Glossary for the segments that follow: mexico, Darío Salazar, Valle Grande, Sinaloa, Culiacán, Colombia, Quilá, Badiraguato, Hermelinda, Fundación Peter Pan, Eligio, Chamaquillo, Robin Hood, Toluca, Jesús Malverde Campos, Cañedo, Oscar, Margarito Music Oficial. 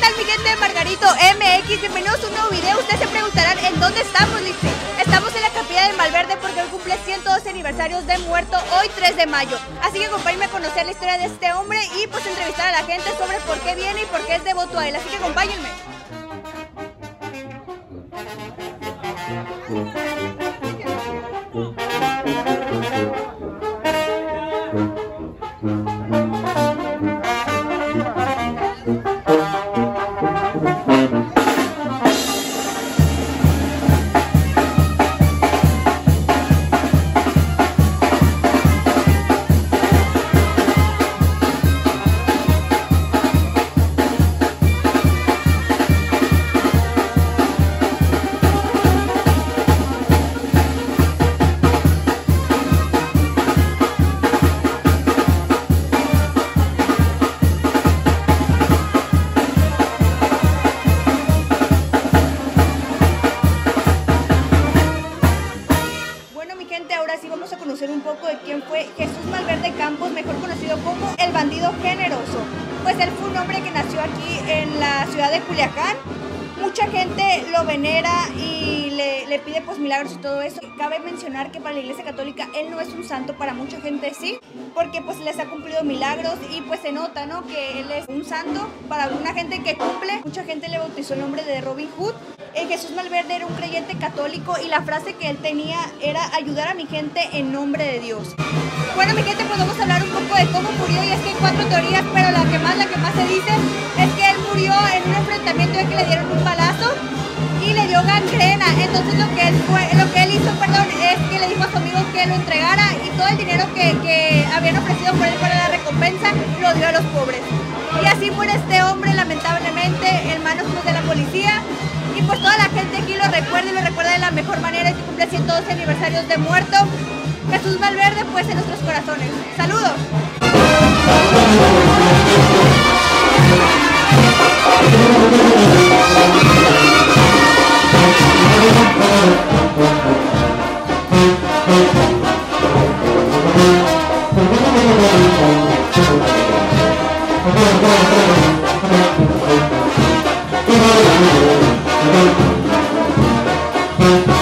tal mi gente de Margarito MX? Bienvenidos a un nuevo video. Ustedes se preguntarán en dónde estamos, Lice. Estamos en la capilla del Malverde porque hoy cumple 112 aniversarios de muerto, hoy 3 de mayo. Así que acompáñenme a conocer la historia de este hombre y pues entrevistar a la gente sobre por qué viene y por qué es devoto a él. Así que acompáñenme. Jesús Malverde Campos, mejor conocido como el bandido generoso. Pues él fue un hombre que nació aquí en la ciudad de Culiacán. Mucha gente lo venera y le pide pues milagros y todo eso. Cabe mencionar que para la Iglesia Católica él no es un santo, para mucha gente sí, porque pues les ha cumplido milagros y pues se nota, ¿no?, que él es un santo para alguna gente que cumple. Mucha gente le bautizó el nombre de Robin Hood. Jesús Malverde era un creyente católico y la frase que él tenía era ayudar a mi gente en nombre de Dios. Bueno, mi gente, pues vamos a hablar un poco de cómo murió, y es que hay cuatro teorías, pero la que más se dice es que él murió en un enfrentamiento en que le dieron un balazo y le dio gangrena. Entonces lo que él hizo es que le dijo a su amigo que lo entregara, y todo el dinero que habían ofrecido por él para la recompensa lo dio a los pobres. Y así muere este hombre, lamentablemente, en manos de la policía. Y pues toda la gente aquí lo recuerda, y lo recuerda de la mejor manera. Este cumple 112 aniversarios de muerto. Jesús Malverde, pues en nuestros corazones. ¡Saludos!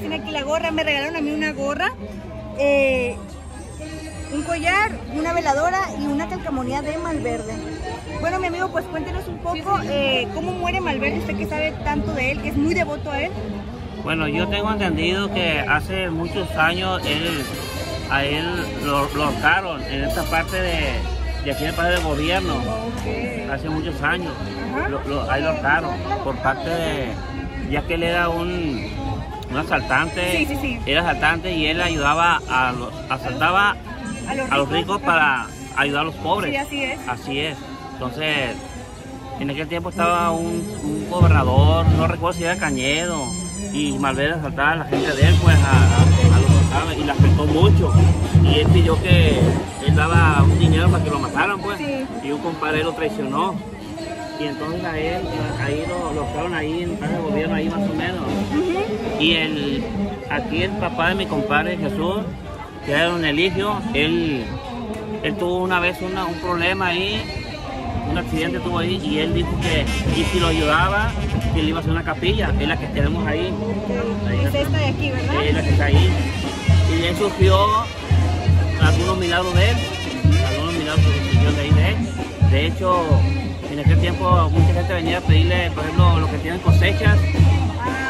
Tiene aquí la gorra, me regalaron a mí una gorra, un collar, una veladora y una calcamonía de Malverde. Bueno, mi amigo, pues cuéntenos un poco cómo muere Malverde, usted que sabe tanto de él, que es muy devoto a él. Bueno, yo tengo entendido que hace muchos años a él lo ahorcaron en esta parte de aquí en el Palacio del Gobierno. Okay. Hace muchos años ahí lo ahorcaron por parte de, ya que él era un asaltante, era asaltante, y él ayudaba asaltaba a los ricos para ayudar a los pobres. Sí, así es. Así es. Entonces, en aquel tiempo estaba un gobernador, no recuerdo si era Cañedo, y Malverde asaltaba a la gente de él, pues a los asaltados, y le afectó mucho. Y él pidió que él daba un dinero para que lo mataran, pues, sí. Y un compadre lo traicionó. Y entonces a él, ahí lo dejaron ahí en el Palacio de Gobierno, ahí más o menos. Y aquí el papá de mi compadre Jesús, que era don Eligio, él tuvo una vez un problema ahí, un accidente tuvo ahí, y él dijo que si lo ayudaba, que le iba a hacer una capilla, es la que tenemos ahí. Es esta de aquí, ¿verdad? Es la que está ahí. Y bien surgió algunos milagros de él, algunos milagros de ahí de él. De hecho, en aquel tiempo mucha gente venía a pedirle, por ejemplo, los que tienen cosechas,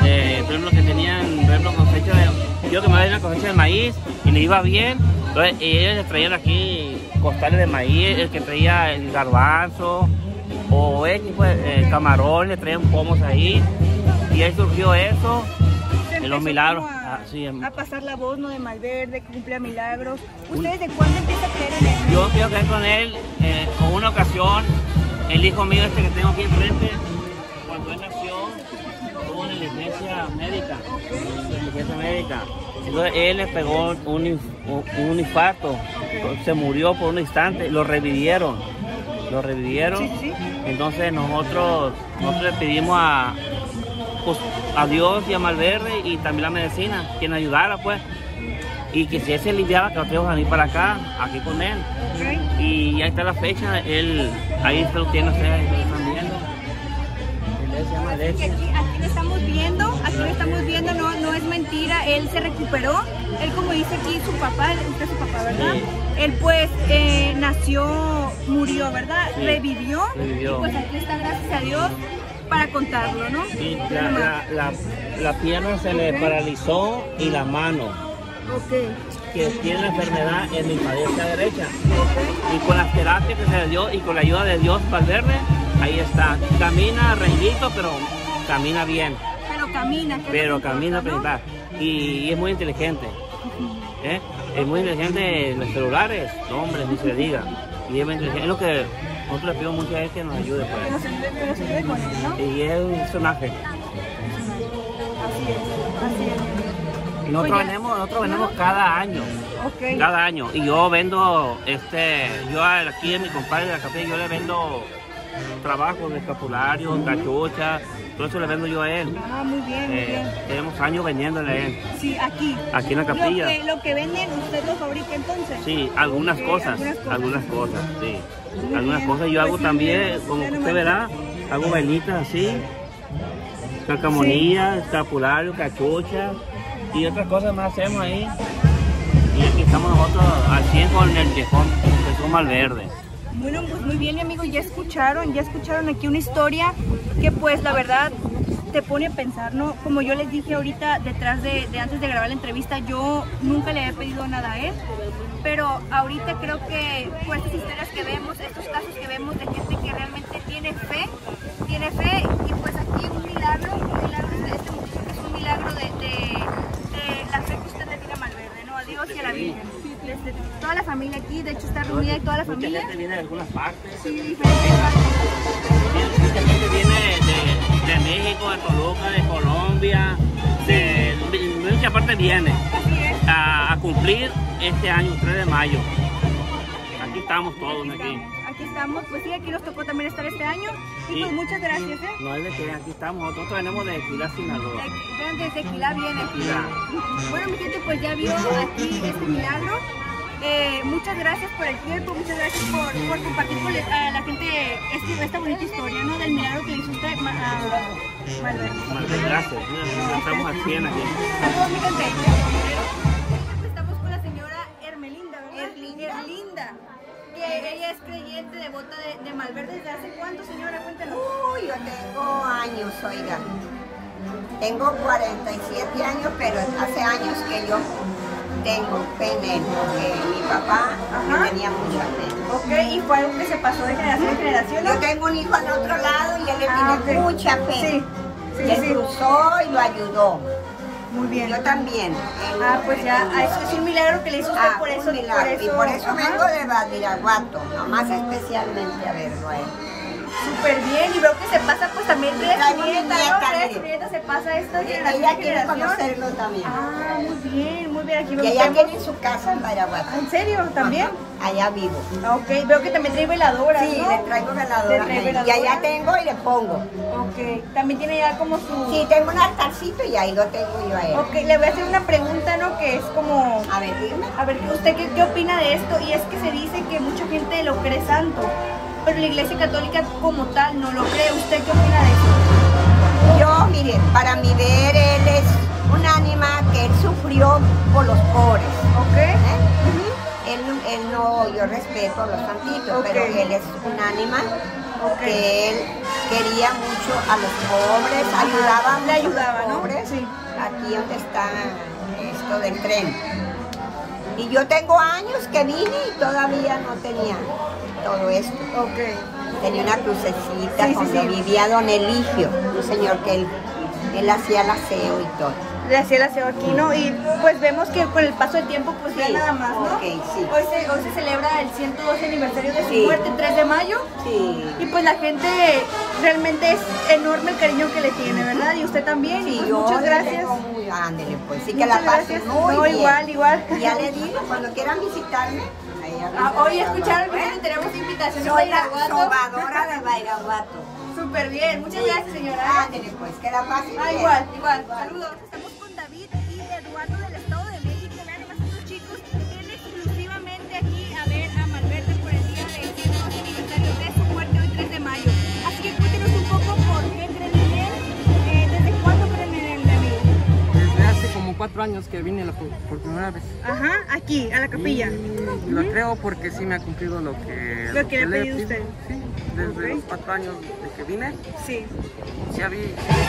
por ejemplo, que tenían, por ejemplo, cosecha de, yo que me había una cosecha de maíz y le iba bien, entonces ellos les traían aquí costales de maíz, el que traía el garbanzo o pues, el camarón, le traían pomos ahí, y ahí surgió eso, de los milagros. A pasar la voz, ¿no? De Malverde, que cumplea milagros. ¿Ustedes de cuándo empiezan a creer en él? Yo quiero creer con él, con una ocasión, el hijo mío este que tengo aquí enfrente, cuando él nació, tuvo una licencia médica, entonces él le pegó un infarto, se murió por un instante, lo revivieron, entonces nosotros le pedimos a... pues a Dios y a Malverde y también la medicina, quien ayudara pues, y que si él se limpiaba, que lo traigo a mí para acá, aquí con él. Y ahí está la fecha, él, ahí está, lo tiene ustedes, ahí lo están viendo. Aquí lo estamos viendo, no es mentira, él se recuperó, él como dice aquí su papá, usted es su papá, ¿verdad? Sí. Él pues nació, murió, ¿verdad? Sí. Revivió, y pues aquí está, gracias a Dios, para contarlo, ¿no? Sí, la pierna se le paralizó y la mano, que tiene la enfermedad en mi cabeza derecha. Y con las terapias que se le dio y con la ayuda de Dios Malverde, ahí está. Camina renguito, pero camina bien. Pero camina, ¿no? Y es muy inteligente. Es muy inteligente en los celulares, no, hombre, ni se le diga. Y es lo que... nosotros le pido mucho a él que nos ayude por él. Que nos ayude con él, ¿no? Y es un personaje. Así es. Y nosotros vendemos cada año. Cada año. Y yo vendo, yo aquí en mi compadre de la café, yo le vendo trabajos de escapulario, cachuchas, todo eso le vendo yo a él. Ah, muy bien, muy bien. Tenemos años vendiéndole a él. Sí, aquí. Aquí en la capilla. Lo que venden, ¿usted lo fabrica entonces? Sí, algunas cosas, sí. Algunas cosas yo hago también, como usted verá, hago velitas así, calcamonías, escapulario, cachuchas y otras cosas más hacemos ahí. Y aquí estamos nosotros al 100 con el viejón Jesús Malverde. Bueno, pues muy bien, amigos, ya escucharon aquí una historia que pues la verdad te pone a pensar, ¿no? Como yo les dije ahorita detrás de antes de grabar la entrevista, yo nunca le había pedido nada a él, pero ahorita creo que por estas historias que vemos, estos casos que vemos de gente que realmente tiene fe, y pues aquí un milagro de este muchacho, que es un milagro de la fe que usted le tiene a Malverde, ¿no? A Dios y a la Virgen. Desde toda la familia aquí, de hecho está reunida y toda la familia. Mucha gente viene de algunas partes. Sí, diferentes partes. Mucha gente viene de México, de Toluca, de Colombia, de muchas partes viene. A cumplir este año, 3 de mayo. Aquí estamos todos, aquí estamos, pues sí, aquí nos tocó también estar este año. Y pues muchas gracias, No es de que aquí estamos, nosotros venimos de Quilá, Sinaloa. Desde Quilá viene. Bueno, mi gente, pues ya vio aquí este milagro. Muchas gracias por el tiempo, muchas gracias por compartir con a la gente esta bonita historia, ¿no? Del milagro que hizo usted a Malverde. Gracias, estamos al 100 aquí. Saludos, mi gente. Hermelinda, que ella es creyente devota de Malverde. ¿Desde hace cuánto, señora? Cuéntanos. Uy, yo tengo años, oiga. Tengo 47 años, pero hace años que yo tengo fe en él, porque mi papá tenía mucha fe. Ok, ¿y fue algo que se pasó de generación en generación? Yo tengo un hijo al otro lado y él le tiene mucha fe. Sí, cruzó y lo ayudó. Muy bien. Yo también. Pues ya, eso es un milagro que le hizo usted, por eso. Y por eso vengo de Badiraguato, nomás especialmente a verlo a él. Súper bien, y veo que se pasa pues también de su nieta, se pasa esto de la generación. Ella quiere conocerlo también. Ah, muy bien, muy bien. Aquí veo y ella tiene su casa en Badiraguato. ¿En serio? ¿También? Ajá. Allá vivo. Ok, veo que también trae veladoras, ¿no? Sí, le traigo veladoras. Y allá tengo y le pongo. Ok, también tiene ya como su... Sí, tengo un altarcito y ahí lo tengo yo a él. Ok, le voy a hacer una pregunta, ¿no? Que es como... A ver, dime. A ver, ¿usted qué opina de esto? Y es que se dice que mucha gente lo cree santo, pero la Iglesia Católica como tal no lo cree. ¿Usted qué opina de eso? Yo, mire, para mi ver, él es un ánima que él sufrió por los pobres. Ok. Él no, yo respeto a los santitos, pero él es un ánima okay. Que él quería mucho a los pobres, ayudaba, le ayudaba a los pobres, ¿no? Sí. Aquí donde está esto del tren. Y yo tengo años que vine y todavía no tenía todo esto. Okay. Tenía una crucecita, sí, cuando sí, sí. Vivía don Eligio, un señor que él hacía el aseo y todo. Le hacía el aseo aquí, ¿no? Y pues vemos que con el paso del tiempo, pues sí, ya nada más, ¿no? Okay, sí. Hoy se celebra el 112 aniversario de su sí. muerte, 3 de mayo. Sí. Y pues la gente, realmente es enorme el cariño que le tiene, ¿verdad? Y usted también. Sí, pues, yo muchas gracias. Muy... Ándele, pues sí, que muchas la pasen muy bien. Igual, igual. Ya le digo, cuando quieran visitarme. Hoy escucharon que tenemos invitación de Badiraguato. Sobadora de Badiraguato. Súper bien, muchas sí. gracias, señora. Ándele, pues, que la pasen bien. Igual, igual. Saludos. Estamos con David y Eduardo del Estado de México. Vean más estos chicos que vienen exclusivamente aquí a ver a Malverde por el día del 112 aniversario de su muerte, hoy 3 de mayo. Así que cuéntenos un poco por qué creen en él. ¿Desde cuándo creen en él, David? Desde hace como 4 años que vine por primera vez. Ajá, aquí, a la capilla. Y lo creo porque sí me ha cumplido lo que le ha pedido usted. Sí, desde okay. los 4 años de que vine. Sí. Ya vi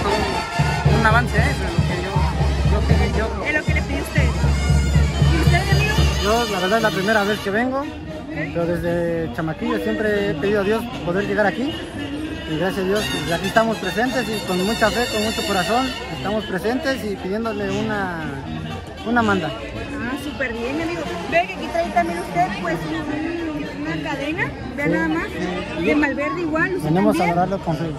todo un avance, de lo que yo pedí yo. ¿Es lo que le pidió usted? ¿Y usted, amigo? Yo, la verdad, es la primera vez que vengo. Okay. Pero desde Chamaquillo siempre he pedido a Dios poder llegar aquí. Y gracias a Dios, pues, aquí estamos presentes y con mucha fe, con mucho corazón. Estamos presentes y pidiéndole una manda. Ah, súper bien, amigo. Ve que aquí trae también usted, pues, una cadena, vea sí. nada más, de Malverde igual. Venimos a adorarlo con fe.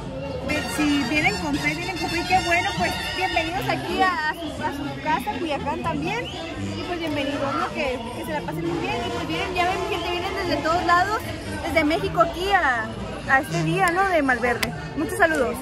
Si vienen con fe, vienen con fe, qué bueno, pues, bienvenidos aquí a su casa, Culiacán también. Y pues bienvenidos, ¿no? Que se la pasen muy bien. Y pues vienen, ya ven, gente, vienen desde todos lados, desde México aquí a este día, ¿no? De Malverde. Muchos saludos.